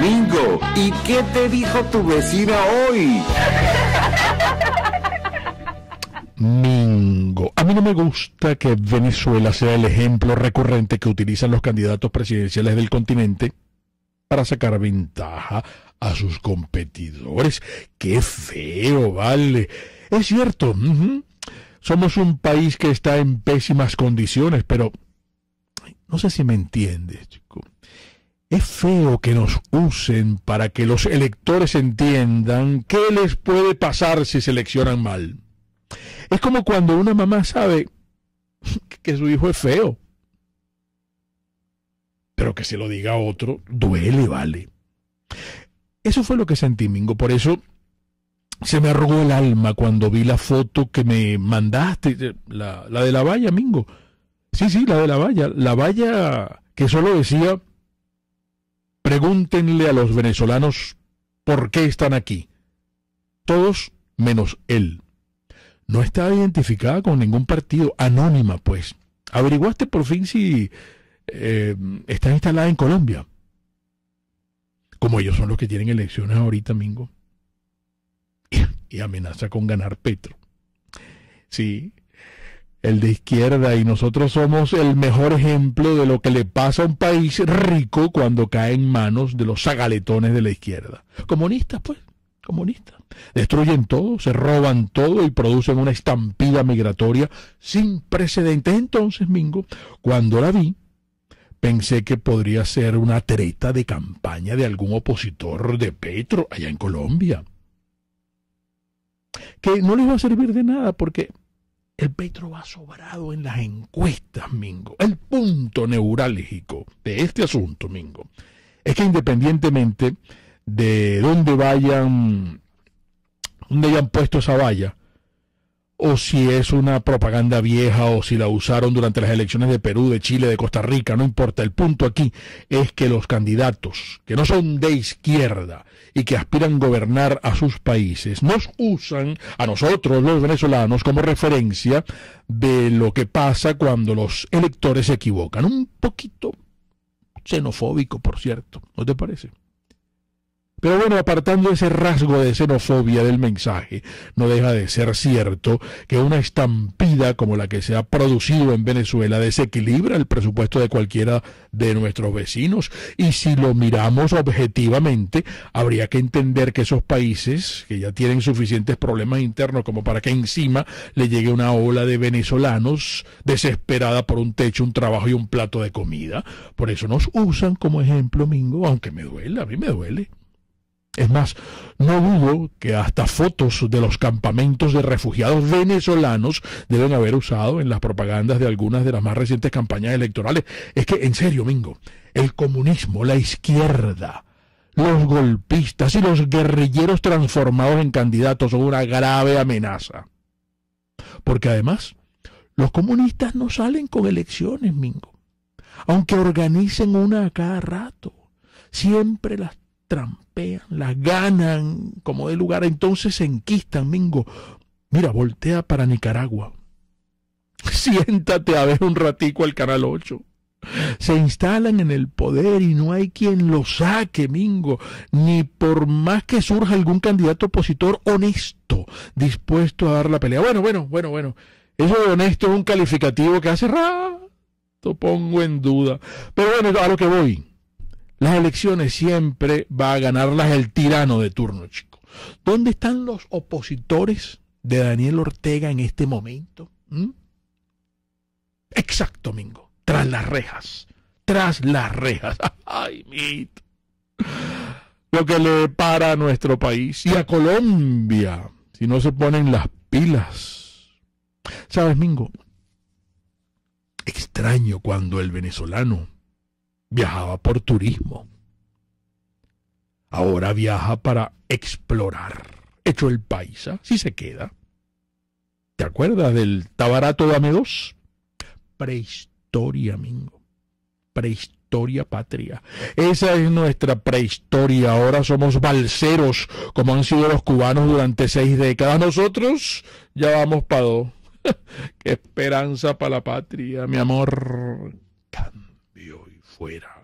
domingo. ¿Y qué te dijo tu vecina hoy? Mingo. A mí no me gusta que Venezuela sea el ejemplo recurrente que utilizan los candidatos presidenciales del continente para sacar ventaja a sus competidores. ¡Qué feo, vale! Es cierto, somos un país que está en pésimas condiciones, pero no sé si me entiendes, chico. Es feo que nos usen para que los electores entiendan qué les puede pasar si seleccionan mal. Es como cuando una mamá sabe que su hijo es feo, pero que se lo diga a otro, duele, vale. Eso fue lo que sentí, Mingo. Por eso se me arrugó el alma cuando vi la foto que me mandaste, la de la valla, Mingo. Sí, la de la valla. La valla que solo decía, pregúntenle a los venezolanos por qué están aquí. Todos menos él. No estaba identificada con ningún partido, anónima pues. ¿Averiguaste por fin si está instalada en Colombia? Como ellos son los que tienen elecciones ahorita, Mingo. Y amenaza con ganar Petro. Sí, el de izquierda, y nosotros somos el mejor ejemplo de lo que le pasa a un país rico cuando cae en manos de los zagaletones de la izquierda. Comunistas pues. Comunistas. Destruyen todo, se roban todo y producen una estampida migratoria sin precedentes. Entonces, Mingo, cuando la vi, pensé que podría ser una treta de campaña de algún opositor de Petro allá en Colombia. Que no les va a servir de nada porque el Petro va sobrado en las encuestas, Mingo. El punto neurálgico de este asunto, Mingo, es que independientemente de dónde hayan puesto esa valla, o si es una propaganda vieja, o si la usaron durante las elecciones de Perú, de Chile, de Costa Rica, no importa. El punto aquí es que los candidatos que no son de izquierda y que aspiran a gobernar a sus países, nos usan a nosotros, los venezolanos, como referencia de lo que pasa cuando los electores se equivocan. Un poquito xenofóbico, por cierto, ¿no te parece? Pero bueno, apartando ese rasgo de xenofobia del mensaje, no deja de ser cierto que una estampida como la que se ha producido en Venezuela desequilibra el presupuesto de cualquiera de nuestros vecinos. Y si lo miramos objetivamente, habría que entender que esos países, que ya tienen suficientes problemas internos como para que encima le llegue una ola de venezolanos desesperada por un techo, un trabajo y un plato de comida. Por eso nos usan como ejemplo, Mingo, aunque me duele, a mí me duele. Es más, no dudo que hasta fotos de los campamentos de refugiados venezolanos deben haber usado en las propagandas de algunas de las más recientes campañas electorales. Es que, en serio, Mingo, el comunismo, la izquierda, los golpistas y los guerrilleros transformados en candidatos son una grave amenaza. Porque además, los comunistas no salen con elecciones, Mingo. Aunque organicen una a cada rato, siempre las trampean, las ganan como de lugar, entonces se enquistan, Mingo. Mira, voltea para Nicaragua, siéntate a ver un ratico al Canal 8, se instalan en el poder y no hay quien lo saque, Mingo, ni por más que surja algún candidato opositor honesto, dispuesto a dar la pelea. Bueno, eso de honesto es un calificativo que hace rato pongo en duda, pero bueno, a lo que voy. Las elecciones siempre va a ganarlas el tirano de turno, chico. ¿Dónde están los opositores de Daniel Ortega en este momento? Exacto, Mingo. Tras las rejas. Tras las rejas. Ay, mito. Lo que le para a nuestro país y a Colombia, si no se ponen las pilas. ¿Sabes, Mingo? Extraño cuando el venezolano viajaba por turismo. Ahora viaja para explorar. Hecho el paisa, si se queda. ¿Te acuerdas del Tabarato Dame 2? Prehistoria, Mingo. Prehistoria patria. Esa es nuestra prehistoria. Ahora somos balseros, como han sido los cubanos durante 6 décadas. Nosotros ya vamos para 2. ¡Qué esperanza para la patria, mi amor! Fuera.